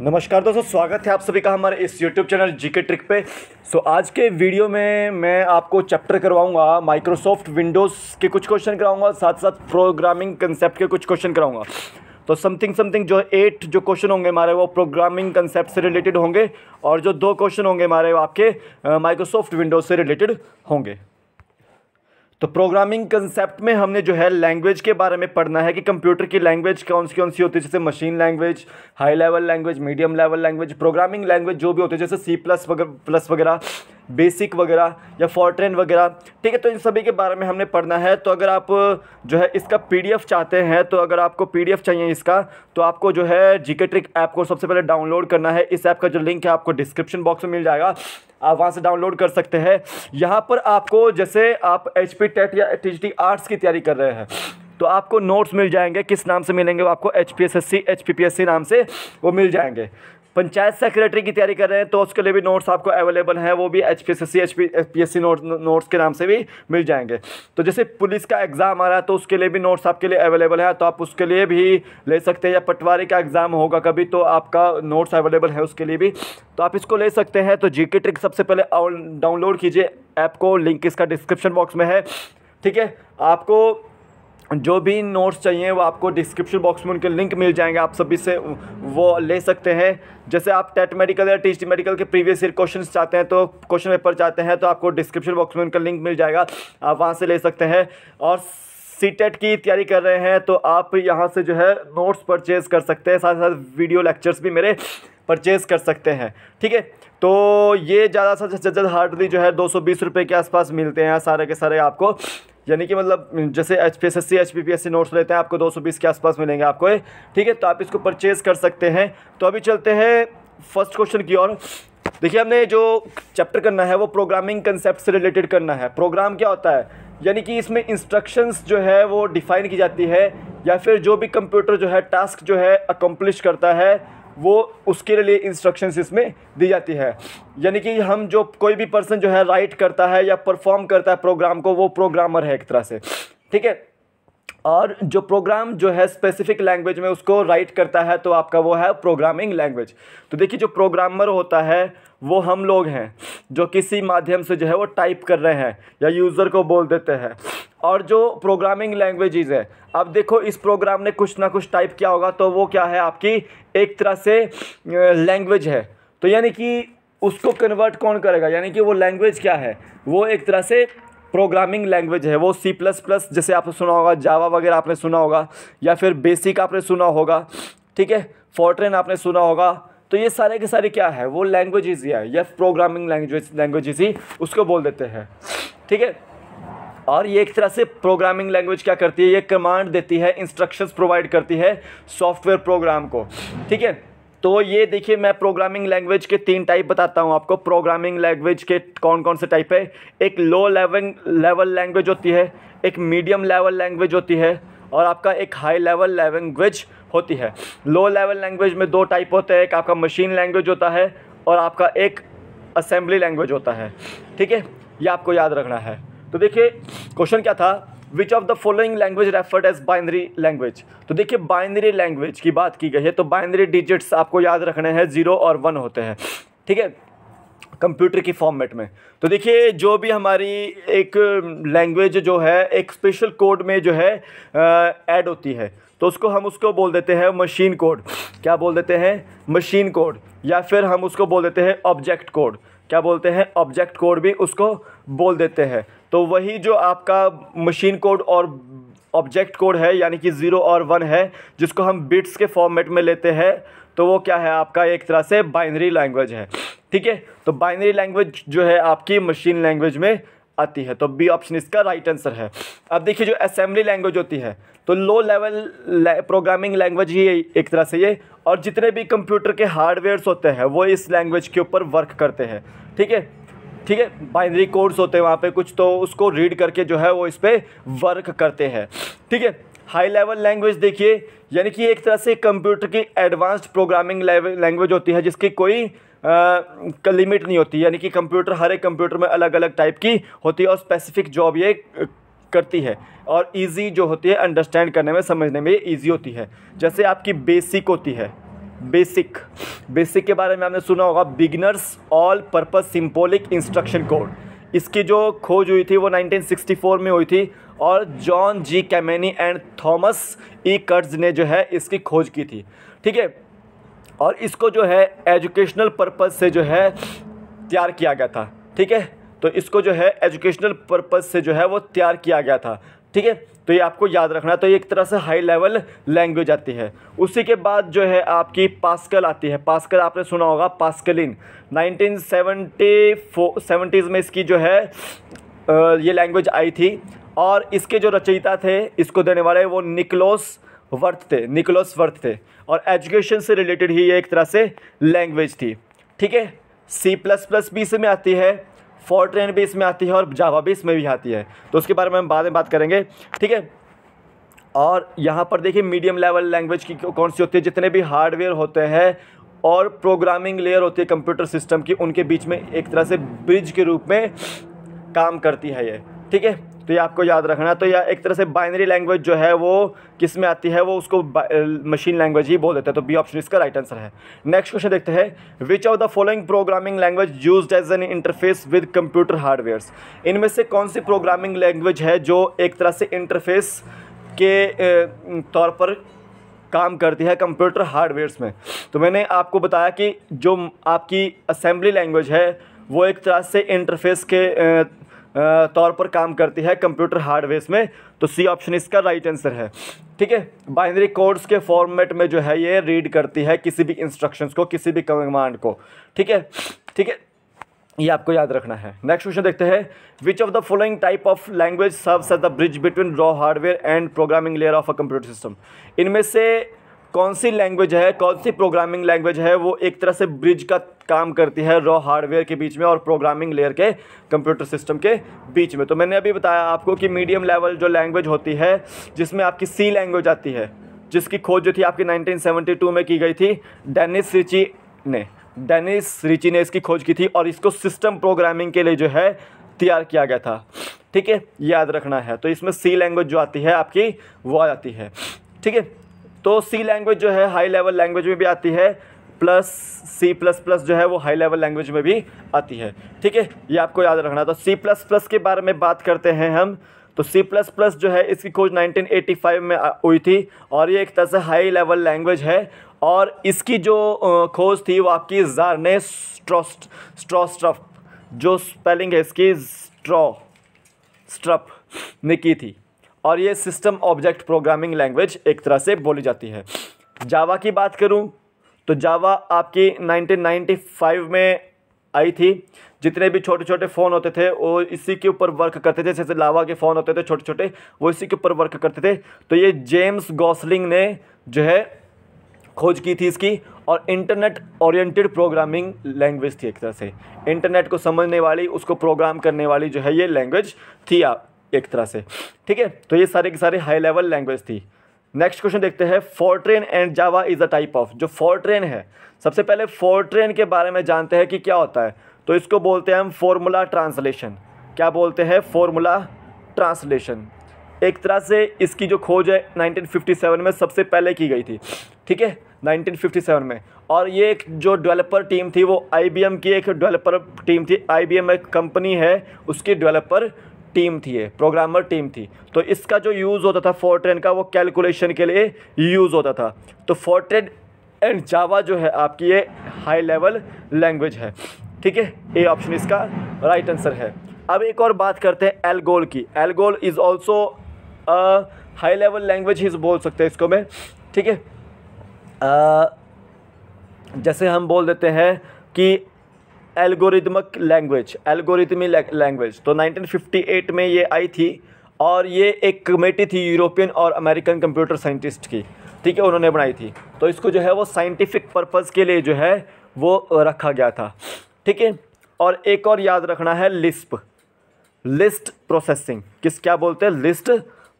नमस्कार दोस्तों, स्वागत है आप सभी का हमारे इस YouTube चैनल GK ट्रिक पे। आज के वीडियो में मैं आपको चैप्टर करवाऊंगा माइक्रोसॉफ्ट विंडोज़ के कुछ क्वेश्चन कराऊंगा, साथ साथ प्रोग्रामिंग कंसेप्ट के कुछ क्वेश्चन कराऊंगा। तो समथिंग जो 8 जो क्वेश्चन होंगे हमारे वो प्रोग्रामिंग कंसेप्ट से रिलेटेड होंगे और जो 2 क्वेश्चन होंगे हमारे वो आपके माइक्रोसॉफ्ट विंडोज़ से रिलेटेड होंगे। तो प्रोग्रामिंग कंसेप्ट में हमने जो है लैंग्वेज के बारे में पढ़ना है कि कंप्यूटर की लैंग्वेज कौन सी होती है, जैसे machine language, high level language, medium level language, programming language जो भी होते हैं जैसे C++ वगैरह, बेसिक वगैरह या फोर्ट्रेन वगैरह। ठीक है, तो इन सभी के बारे में हमने पढ़ना है। तो अगर आप जो है इसका PDF चाहते हैं, तो अगर आपको PDF चाहिए इसका, तो आपको जो है GK ट्रिक ऐप को सबसे पहले डाउनलोड करना है। इस ऐप का जो लिंक है आपको डिस्क्रिप्शन बॉक्स में मिल जाएगा, आप वहाँ से डाउनलोड कर सकते हैं। यहाँ पर आपको जैसे आप HP TET या TGT आर्ट्स की तैयारी कर रहे हैं तो आपको नोट्स मिल जाएंगे। किस नाम से मिलेंगे वो आपको HPSSC, HPPSC नाम से वो मिल जाएंगे। पंचायत सेक्रेटरी की तैयारी कर रहे हैं तो उसके लिए भी नोट्स आपको अवेलेबल हैं, वो भी HPSSC, HPPSC नोट्स के नाम से भी मिल जाएंगे। तो जैसे पुलिस का एग्ज़ाम आ रहा है तो उसके लिए भी नोट्स आपके लिए अवेलेबल है, तो आप उसके लिए भी ले सकते हैं। या पटवारी का एग्ज़ाम होगा कभी तो आपका नोट्स अवेलेबल है उसके लिए भी, तो आप इसको ले सकते हैं। तो GK ट्रिक सबसे पहले डाउनलोड कीजिए ऐप को, लिंक इसका डिस्क्रिप्शन बॉक्स में है। ठीक है, आपको जो भी नोट्स चाहिए वो आपको डिस्क्रिप्शन बॉक्स में उनके लिंक मिल जाएंगे, आप सभी से वो ले सकते हैं। जैसे आप टेट मेडिकल या TGT मेडिकल के प्रीवियस ईयर क्वेश्चंस चाहते हैं, तो क्वेश्चन पेपर चाहते हैं, तो आपको डिस्क्रिप्शन बॉक्स में उनका लिंक मिल जाएगा, आप वहाँ से ले सकते हैं। और CTET की तैयारी कर रहे हैं तो आप यहाँ से जो है नोट्स परचेज़ कर सकते हैं, साथ साथ वीडियो लेक्चर्स भी मेरे परचेज़ कर सकते हैं। ठीक है, तो ये ज़्यादा से ज़्यादा हार्डली जो है 220 रुपये के आसपास मिलते हैं सारे के सारे आपको, यानी कि मतलब जैसे HPSSC, HPPSC नोट्स लेते हैं आपको 220 के आसपास मिलेंगे आपको। ठीक है, तो आप इसको परचेज़ कर सकते हैं। तो अभी चलते हैं फर्स्ट क्वेश्चन की ओर। देखिए, हमने जो चैप्टर करना है वो प्रोग्रामिंग कंसेप्ट से रिलेटेड करना है। प्रोग्राम क्या होता है, यानी कि इसमें इंस्ट्रक्शंस जो है वो डिफ़ाइन की जाती है, या फिर जो भी कंप्यूटर जो है टास्क जो है अकम्प्लिश करता है वो उसके लिए इंस्ट्रक्शंस इसमें दी जाती है। यानी कि हम जो कोई भी पर्सन जो है राइट करता है या परफॉर्म करता है प्रोग्राम को, वो प्रोग्रामर है एक तरह से। ठीक है, और जो प्रोग्राम जो है स्पेसिफिक लैंग्वेज में उसको राइट करता है तो आपका वो है प्रोग्रामिंग लैंग्वेज। तो देखिए, जो प्रोग्रामर होता है वो हम लोग हैं जो किसी माध्यम से जो है वो टाइप कर रहे हैं या यूज़र को बोल देते हैं। और जो प्रोग्रामिंग लैंग्वेजेस है, अब देखो इस प्रोग्राम ने कुछ ना कुछ टाइप किया होगा, तो वो क्या है आपकी एक तरह से लैंग्वेज है। तो यानी कि उसको कन्वर्ट कौन करेगा, यानी कि वो लैंग्वेज क्या है, वो एक तरह से प्रोग्रामिंग लैंग्वेज है। वो C++ जैसे आपने सुना होगा, जावा वगैरह आपने सुना होगा, या फिर बेसिक आपने सुना होगा। ठीक है, फोर्ट्रेन आपने सुना होगा। तो ये सारे के सारे क्या है, वो लैंग्वेजेस ही है या प्रोग्रामिंग लैंग्वेजेस ही उसको बोल देते हैं। ठीक है, और ये एक तरह से प्रोग्रामिंग लैंग्वेज क्या करती है, ये कमांड देती है, इंस्ट्रक्शंस प्रोवाइड करती है सॉफ्टवेयर प्रोग्राम को। ठीक है, तो ये देखिए, मैं प्रोग्रामिंग लैंग्वेज के 3 टाइप बताता हूँ आपको। प्रोग्रामिंग लैंग्वेज के कौन कौन से टाइप है, एक लो लेवल लैंग्वेज होती है, एक मीडियम लेवल लैंग्वेज होती है, और आपका एक हाई लेवल लैंग्वेज होती है। लो लेवल लैंग्वेज में 2 टाइप होते हैं, एक आपका मशीन लैंग्वेज होता है और आपका एक असेंबली लैंग्वेज होता है। ठीक है, ये आपको याद रखना है। तो देखिए, क्वेश्चन क्या था, which of the following language referred as binary language. तो देखिए, बाइनरी लैंग्वेज की बात की गई है, तो बाइनरी डिजिट्स आपको याद रखने हैं, 0 और 1 होते हैं। ठीक है, कंप्यूटर की फॉर्मेट में। तो देखिए, जो भी हमारी एक लैंग्वेज जो है एक स्पेशल कोड में जो है ऐड होती है, तो उसको हम उसको बोल देते हैं मशीन कोड। क्या बोल देते हैं, मशीन कोड। या फिर हम उसको बोल देते हैं ऑब्जेक्ट कोड। क्या बोलते हैं, ऑब्जेक्ट कोड भी उसको बोल देते हैं। तो वही जो आपका मशीन कोड और ऑब्जेक्ट कोड है, यानी कि 0 और 1 है, जिसको हम बिट्स के फॉर्मेट में लेते हैं, तो वो क्या है आपका एक तरह से बाइनरी लैंग्वेज है। ठीक है, तो बाइनरी लैंग्वेज जो है आपकी मशीन लैंग्वेज में आती है, तो B ऑप्शन इसका राइट आंसर है। अब देखिए, जो असेंबली लैंग्वेज होती है, तो लो लेवल प्रोग्रामिंग लैंग्वेज ही एक तरह से ये, और जितने भी कंप्यूटर के हार्डवेयर्स होते हैं वो इस लैंग्वेज के ऊपर वर्क करते हैं। ठीक है, ठीक है, बाइनरी कोड्स होते हैं वहाँ पे कुछ, तो उसको रीड करके जो है वो इस पर वर्क करते हैं। ठीक है, हाई लेवल लैंग्वेज देखिए, यानी कि एक तरह से कंप्यूटर की एडवांस्ड प्रोग्रामिंग लैंग्वेज होती है, जिसकी कोई लिमिट नहीं होती, यानी कि कंप्यूटर हर एक कंप्यूटर में अलग अलग टाइप की होती है और स्पेसिफिक जॉब ये करती है, और इजी जो होती है अंडरस्टैंड करने में, समझने में ये ईजी होती है। जैसे आपकी बेसिक होती है, बेसिक। बेसिक के बारे में आपने सुना होगा, beginners all purpose symbolic instruction code. इसकी जो खोज हुई थी वो 1964 में हुई थी और John G Kemeny and Thomas E Kurtz ने जो है इसकी खोज की थी, ठीक है। और इसको जो है एजुकेशनल पर्पज़ से जो है तैयार किया गया था, ठीक है। तो इसको जो है एजुकेशनल पर्पज़ से जो है वो तैयार किया गया था, ठीक है। तो ये आपको याद रखना है। तो ये एक तरह से हाई लेवल लैंग्वेज आती है। उसी के बाद जो है आपकी पास्कल आती है। पास्कल आपने सुना होगा, पास्कलिन 1970s में इसकी जो है ये लैंग्वेज आई थी। और इसके जो रचयिता थे, इसको देने वाले, वो निकोलस वर्थ थे, निकोलस वर्थ थे। और एजुकेशन से रिलेटेड ही ये एक तरह से लैंग्वेज थी, ठीक है। C++ भी इसमें आती है, फोर्ट्रेन भी इसमें आती है और जावा भी इसमें भी आती है। तो उसके बारे में हम बाद में बात करेंगे, ठीक है। और यहाँ पर देखिए मीडियम लेवल लैंग्वेज की कौन सी होती है, जितने भी हार्डवेयर होते हैं और प्रोग्रामिंग लेयर होती है कंप्यूटर सिस्टम की, उनके बीच में एक तरह से ब्रिज के रूप में काम करती है ये, ठीक है। तो ये आपको याद रखना है। तो यह एक तरह से बाइनरी लैंग्वेज जो है वो किस में आती है, वो उसको मशीन लैंग्वेज ही बोल देते हैं। तो बी ऑप्शन इसका राइट आंसर है। नेक्स्ट क्वेश्चन देखते हैं, which of the following programming language used as an interface with computer hardwares. इनमें से कौन सी प्रोग्रामिंग लैंग्वेज है जो एक तरह से इंटरफेस के तौर पर काम करती है कंप्यूटर हार्डवेयर्स में। तो मैंने आपको बताया कि जो आपकी असेंबली लैंग्वेज है वो एक तरह से इंटरफेस के तौर पर काम करती है कंप्यूटर हार्डवेयर में। तो सी ऑप्शन इसका राइट आंसर है, ठीक है। बाइनरी कोड्स के फॉर्मेट में जो है ये रीड करती है किसी भी इंस्ट्रक्शंस को, किसी भी कमांड को, ठीक है, ठीक है। ये आपको याद रखना है। नेक्स्ट क्वेश्चन देखते हैं, which of the following type of language serves as the bridge between raw hardware and programming layer of a computer system. इनमें से कौन सी लैंग्वेज है, कौन सी प्रोग्रामिंग लैंग्वेज है वो एक तरह से ब्रिज का काम करती है रॉ हार्डवेयर के बीच में और प्रोग्रामिंग लेयर के कंप्यूटर सिस्टम के बीच में। तो मैंने अभी बताया आपको कि मीडियम लेवल जो लैंग्वेज होती है जिसमें आपकी सी लैंग्वेज आती है, जिसकी खोज जो थी आपकी 1972 में की गई थी डेनिस रिची ने इसकी खोज की थी और इसको सिस्टम प्रोग्रामिंग के लिए जो है तैयार किया गया था, ठीक है, याद रखना है। तो इसमें सी लैंग्वेज जो आती है आपकी वो आ जाती है, ठीक है। तो सी लैंग्वेज जो है हाई लेवल लैंग्वेज में भी आती है, प्लस C++ जो है वो हाई लेवल लैंग्वेज में भी आती है, ठीक है। ये आपको याद रखना। तो C++ के बारे में बात करते हैं हम। तो C++ जो है इसकी खोज 1985 में हुई थी और ये एक तरह से हाई लेवल लैंग्वेज है। और इसकी जो खोज थी वो आपकी ब्यार्ने स्ट्रोस्ट्रप, जो स्पेलिंग है इसकी स्ट्रोस्ट्रप, ने की थी। और ये सिस्टम ऑब्जेक्ट प्रोग्रामिंग लैंग्वेज एक तरह से बोली जाती है। जावा की बात करूं तो जावा आपकी 1995 में आई थी। जितने भी छोटे छोटे फ़ोन होते थे वो इसी के ऊपर वर्क करते थे, जैसे लावा के फ़ोन होते थे छोटे छोटे, वो इसी के ऊपर वर्क करते थे। तो ये जेम्स गॉसलिंग ने जो है खोज की थी इसकी। और इंटरनेट ओरिएंटेड प्रोग्रामिंग लैंग्वेज थी एक तरह से, इंटरनेट को समझने वाली, उसको प्रोग्राम करने वाली जो है ये लैंग्वेज थी आप एक तरह से, ठीक है। तो ये सारे के सारे हाई लेवल लैंग्वेज थी। नेक्स्ट क्वेश्चन देखते हैं, Fortran and Java is a type of. जो फोर्ट्रेन है, सबसे पहले फोर्ट्रेन के बारे में जानते हैं कि क्या होता है। तो इसको बोलते हैं हम फॉर्मूला ट्रांसलेशन। क्या बोलते हैं? Formula translation. एक तरह से इसकी जो खोज है 1957 में सबसे पहले की गई थी, ठीक है, 1957 में। और ये एक जो डेवलपर टीम थी वो IBM की एक डेवलपर टीम थी। IBM एक कंपनी है, उसकी डेवलपर टीम थी, ये प्रोग्रामर टीम थी। तो इसका जो यूज़ होता था फोर्ट्रेन का, वो कैलकुलेशन के लिए यूज़ होता था। तो फोर्ट्रेन एंड जावा जो है आपकी ये हाई लेवल लैंग्वेज है, ठीक है। ए ऑप्शन इसका राइट आंसर है। अब एक और बात करते हैं एलगोल की। ALGOL is also high level language ही बोल सकते हैं इसको मैं, ठीक है। जैसे हम बोल देते हैं कि एल्गोरिदमिक लैंग्वेज, एल्गोरिदमी लैंग्वेज। तो 1958 में ये आई थी और ये एक कमेटी थी यूरोपियन और अमेरिकन कंप्यूटर साइंटिस्ट की, ठीक है, उन्होंने बनाई थी। तो इसको जो है वो साइंटिफिक पर्पज़ के लिए जो है वो रखा गया था, ठीक है। और एक और याद रखना है लिस्प, लिस्ट प्रोसेसिंग। क्या बोलते हैं? लिस्ट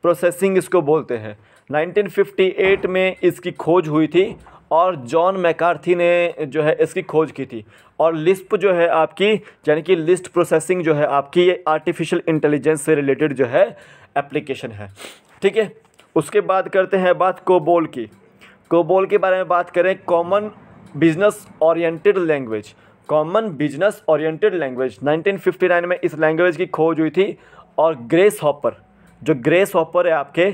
प्रोसेसिंग इसको बोलते हैं। 1958 में इसकी खोज हुई थी और जॉन मैकार्थी ने जो है इसकी खोज की थी। और लिस्प जो है आपकी, यानी कि लिस्ट प्रोसेसिंग जो है आपकी, ये आर्टिफिशियल इंटेलिजेंस से रिलेटेड जो है एप्लीकेशन है, ठीक है। उसके बाद करते हैं बात कोबोल की। कोबोल के बारे में बात करें, common business oriented language, common business oriented language 1959 में इस लैंग्वेज की खोज हुई थी और ग्रेस हॉपर, जो ग्रेस हॉपर है आपके,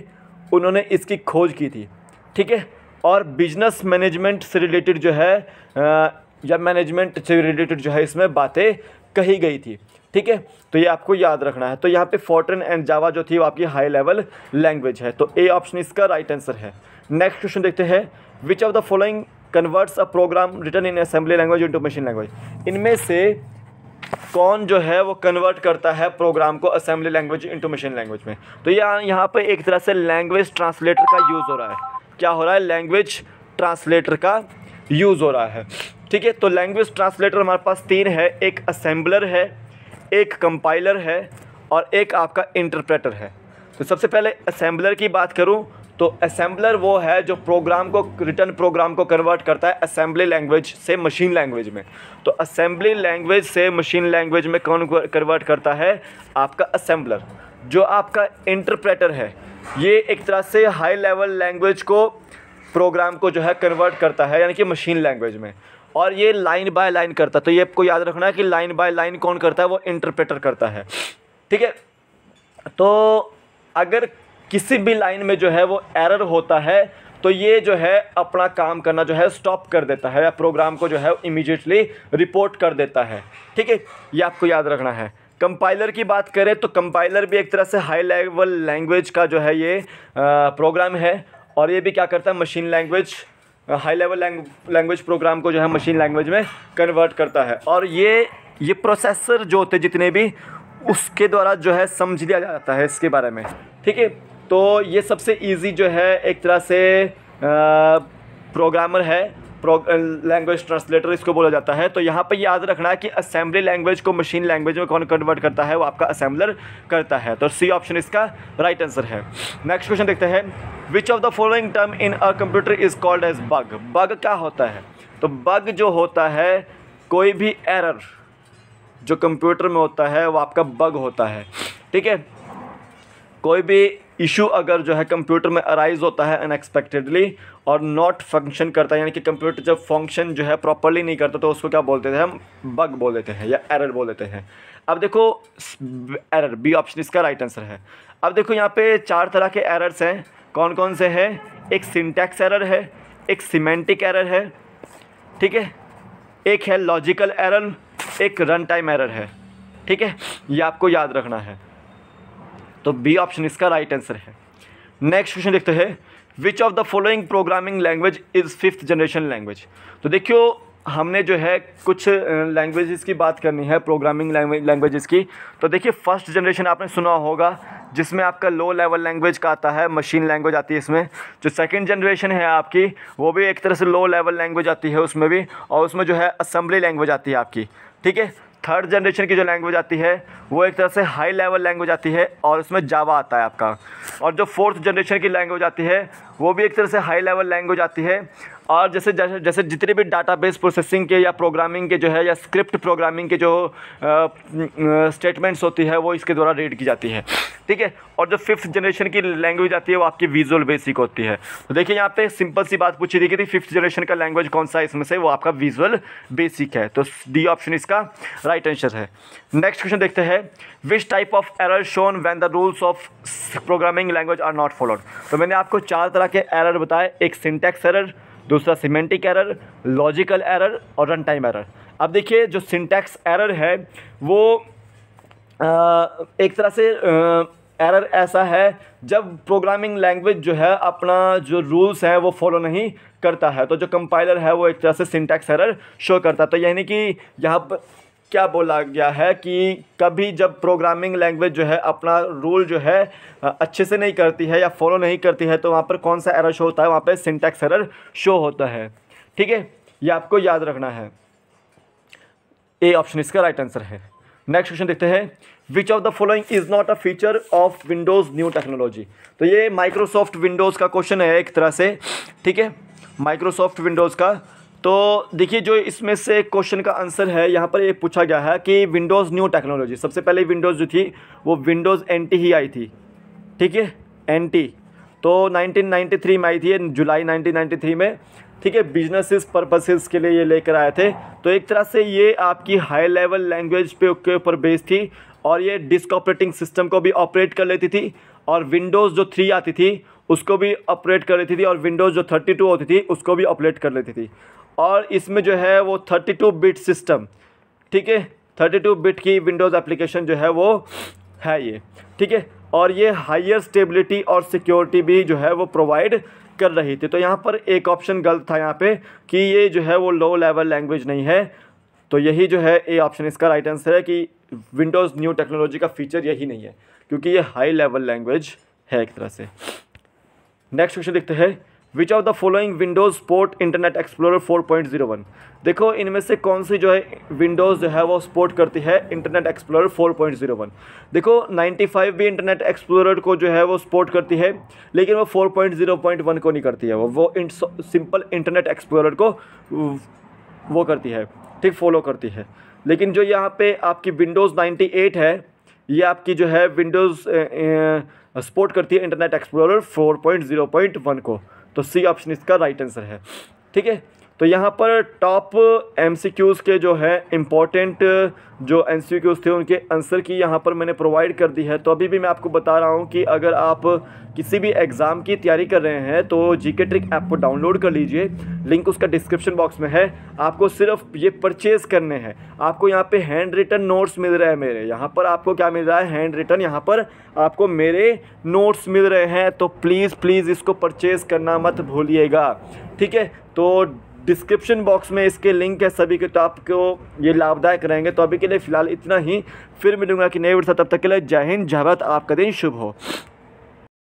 उन्होंने इसकी खोज की थी, ठीक है। और बिजनेस मैनेजमेंट से रिलेटेड जो है या मैनेजमेंट से रिलेटेड जो है इसमें बातें कही गई थी, ठीक है। तो ये आपको याद रखना है। तो यहाँ पे फोर्ट्रन एंड जावा जो थी वो आपकी हाई लेवल लैंग्वेज है, तो ए ऑप्शन इसका राइट आंसर है। नेक्स्ट क्वेश्चन देखते हैं, which of the following converts a program written in assembly language into machine language, इनमें से कौन जो है वो कन्वर्ट करता है प्रोग्राम को assembly language into machine language में। तो यहाँ पे एक तरह से लैंग्वेज ट्रांसलेटर का यूज़ हो रहा है, क्या हो रहा है, लैंग्वेज ट्रांसलेटर का यूज़ हो रहा है, ठीक है। तो लैंग्वेज ट्रांसलेटर हमारे पास तीन है, एक असेंबलर है, एक कंपाइलर है और एक आपका इंटरप्रेटर है। तो सबसे पहले असेंबलर की बात करूं तो असेंबलर वो है जो प्रोग्राम को, रिटन प्रोग्राम को कन्वर्ट करता है असेंबली लैंग्वेज से मशीन लैंग्वेज में। तो असेंबली लैंग्वेज से मशीन लैंग्वेज में कौन कन्वर्ट करता है, आपका असेंबलर। जो आपका इंटरप्रेटर है ये एक तरह से हाई लेवल लैंग्वेज को, प्रोग्राम को जो है कन्वर्ट करता है यानी कि मशीन लैंग्वेज में, और ये लाइन बाय लाइन करता है। तो ये आपको याद रखना है कि लाइन बाय लाइन कौन करता है, वो इंटरप्रेटर करता है, ठीक है। तो अगर किसी भी लाइन में जो है वो एरर होता है तो ये जो है अपना काम करना जो है स्टॉप कर देता है या प्रोग्राम को जो है इमीडिएटली रिपोर्ट कर देता है, ठीक है, ये आपको याद रखना है। कंपाइलर की बात करें तो कंपाइलर भी एक तरह से हाई लेवल लैंग्वेज का जो है ये प्रोग्राम है और ये भी क्या करता है, machine language, high level language program को जो है मशीन लैंग्वेज में कन्वर्ट करता है। और ये प्रोसेसर जो होते जितने भी उसके द्वारा जो है समझ लिया जाता है इसके बारे में, ठीक है। तो ये सबसे इजी जो है एक तरह से प्रोग्रामर है, लैंग्वेज ट्रांसलेटर इसको बोला जाता है। तो यहाँ पे याद रखना है कि असेंबली लैंग्वेज को मशीन लैंग्वेज में कौन कन्वर्ट करता है, वो आपका असेंबलर करता है। तो सी ऑप्शन इसका राइट आंसर है। नेक्स्ट क्वेश्चन देखते हैं, which of the following term in a computer is called as bug, bug क्या होता है। तो बग जो होता है, कोई भी एरर जो कंप्यूटर में होता है वो आपका बग होता है, ठीक है। कोई भी इशू अगर जो है कंप्यूटर में अराइज होता है अनएक्सपेक्टेडली और नॉट फंक्शन करता है, यानी कि कंप्यूटर जब फंक्शन जो है प्रॉपरली नहीं करता तो उसको क्या बोलते हैं, हम बग बोल देते हैं या एरर बोल देते हैं। अब देखो एरर, बी ऑप्शन इसका राइट आंसर है। अब देखो यहाँ पे चार तरह के एरर्स हैं, कौन कौन से हैं, एक सिंटैक्स एरर है, एक सिमेंटिक एरर है, ठीक है, एक है लॉजिकल एरर, एक रन टाइम एरर है, ठीक है, ये आपको याद रखना है। तो बी ऑप्शन इसका राइट आंसर है। नेक्स्ट क्वेश्चन देखते हैं, which of the following programming language is fifth generation language. तो देखियो हमने जो है कुछ लैंग्वेजेस की बात करनी है, प्रोग्रामिंग लैंग्वेजेस की। तो देखिए फर्स्ट जनरेशन आपने सुना होगा जिसमें आपका लो लेवल लैंग्वेज का आता है, मशीन लैंग्वेज आती है इसमें। जो सेकंड जनरेशन है आपकी वो भी एक तरह से लो लेवल लैंग्वेज आती है उसमें भी, और उसमें जो है असेंबली लैंग्वेज आती है आपकी, ठीक है। थर्ड जनरेशन की जो लैंग्वेज आती है वो एक तरह से हाई लेवल लैंग्वेज आती है और उसमें जावा आता है आपका। और जो फोर्थ जनरेशन की लैंग्वेज आती है वो भी एक तरह से हाई लेवल लैंग्वेज आती है। और जैसे जितने भी डाटाबेस प्रोसेसिंग के या प्रोग्रामिंग के जो है या स्क्रिप्ट प्रोग्रामिंग के जो स्टेटमेंट्स होती है वो इसके द्वारा रीड की जाती है, ठीक है। और जो फिफ्थ जनरेशन की लैंग्वेज आती है वो आपकी विजुअल बेसिक होती है। तो देखिए यहाँ पे सिंपल सी बात पूछी गई थी, फिफ्थ जनरेशन का लैंग्वेज कौन सा है इसमें से, वो आपका विजुअल बेसिक है। तो डी ऑप्शन इसका राइट आंसर है। नेक्स्ट क्वेश्चन देखते हैं, which type of error shown when the rules of programming language are not followed. तो मैंने आपको चार तरह के एरर बताए, एक सिंटैक्स एरर, दूसरा सिमेंटिक एरर, लॉजिकल एरर और रन टाइम एरर। अब देखिए जो सिंटैक्स एरर है वो एक तरह से एरर ऐसा है जब प्रोग्रामिंग लैंग्वेज जो है अपना जो रूल्स हैं वो फॉलो नहीं करता है। तो जो कंपाइलर है वो एक तरह से सिंटैक्स एरर शो करता है। तो यानी कि यहाँ पर क्या बोला गया है कि कभी जब प्रोग्रामिंग लैंग्वेज जो है अपना रूल जो है अच्छे से नहीं करती है या फॉलो नहीं करती है तो वहाँ पर कौन सा एरर शो होता है, वहाँ पर सिंटैक्स एरर शो होता है, ठीक है, ये आपको याद रखना है। ए ऑप्शन इसका राइट आंसर है। नेक्स्ट क्वेश्चन देखते हैं, which of the following is not a feature of Windows new technology. तो ये माइक्रोसॉफ्ट विंडोज़ का क्वेश्चन है एक तरह से, ठीक है, माइक्रोसॉफ्ट विंडोज़ का। तो देखिए जो इसमें से क्वेश्चन का आंसर है यहाँ पर ये पूछा गया है कि विंडोज़ न्यू टेक्नोलॉजी, सबसे पहले विंडोज़ जो थी वो विंडोज़ NT ही आई थी, ठीक है, NT। तो 1993 में आई थी, जुलाई 1993 में, ठीक है, बिजनेसेस पर्पसेस के लिए ये लेकर आए थे। तो एक तरह से ये आपकी हाई लेवल लैंग्वेज पे के ऊपर बेस्ड थी और ये डिस्क ऑपरेटिंग सिस्टम को भी ऑपरेट कर लेती थी और विंडोज़ जो 3 आती थी उसको भी ऑपरेट कर लेती थी और विंडोज़ जो 32 होती थी उसको भी ऑपरेट कर लेती थी। और इसमें जो है वो 32 बिट सिस्टम, ठीक है, 32 बिट की विंडोज़ एप्लीकेशन जो है वो है ये, ठीक है। और ये हायर स्टेबिलिटी और सिक्योरिटी भी जो है वो प्रोवाइड कर रही थी। तो यहाँ पर एक ऑप्शन गलत था यहाँ पे कि ये जो है वो लो लेवल लैंग्वेज नहीं है, तो यही जो है ए ऑप्शन इसका राइट आंसर है कि विंडोज़ न्यू टेक्नोलॉजी का फीचर यही नहीं है क्योंकि ये हाई लेवल लैंग्वेज है एक तरह से। नेक्स्ट क्वेश्चन देखते हैं, which of the following Windows support Internet Explorer 4.01? देखो इनमें से कौन सी जो है विंडोज़ जो है वो सपोर्ट करती है इंटरनेट एक्सप्लोरर 4.01। देखो 95 भी इंटरनेट एक्सप्लोरर को जो है वो सपोर्ट करती है लेकिन वो 4.0.1 को नहीं करती है, वो सिंपल इंटरनेट एक्सप्लोरर को वो करती है, ठीक, फॉलो करती है। लेकिन जो यहाँ पे आपकी विंडोज़ 98 है ये आपकी जो है विंडोज़ सपोर्ट करती है इंटरनेट एक्सप्लोरर 4.0.1 को, तो सी ऑप्शन इसका राइट आंसर है, ठीक है। तो यहाँ पर टॉप एमसीक्यूज़ के जो है इम्पॉर्टेंट जो एमसीक्यूज़ थे उनके आंसर की यहाँ पर मैंने प्रोवाइड कर दी है। तो अभी भी मैं आपको बता रहा हूँ कि अगर आप किसी भी एग्ज़ाम की तैयारी कर रहे हैं तो जीके ट्रिक ऐप को डाउनलोड कर लीजिए, लिंक उसका डिस्क्रिप्शन बॉक्स में है। आपको सिर्फ ये परचेज़ करने हैं, आपको यहाँ पर हैंड रिटन नोट्स मिल रहे हैं मेरे, यहाँ पर आपको क्या मिल रहा है, हैंड रिटन, यहाँ पर आपको मेरे नोट्स मिल रहे हैं। तो प्लीज़ प्लीज़ इसको परचेज़ करना मत भूलिएगा, ठीक है। तो डिस्क्रिप्शन बॉक्स में इसके लिंक है सभी के, तो आपको ये लाभदायक रहेंगे। तो अभी के लिए फ़िलहाल इतना ही, फिर मिलूंगा कि नए वीडियो, तब तक के लिए जय हिंद, जय भारत, आपका दिन शुभ हो।